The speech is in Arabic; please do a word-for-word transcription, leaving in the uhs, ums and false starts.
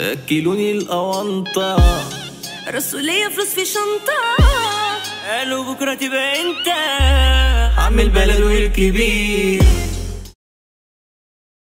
اكلوني القوانطه، رصوا ليا فلوس في شنطه، قالوا بكره تبقى انت عم البلد والكبير.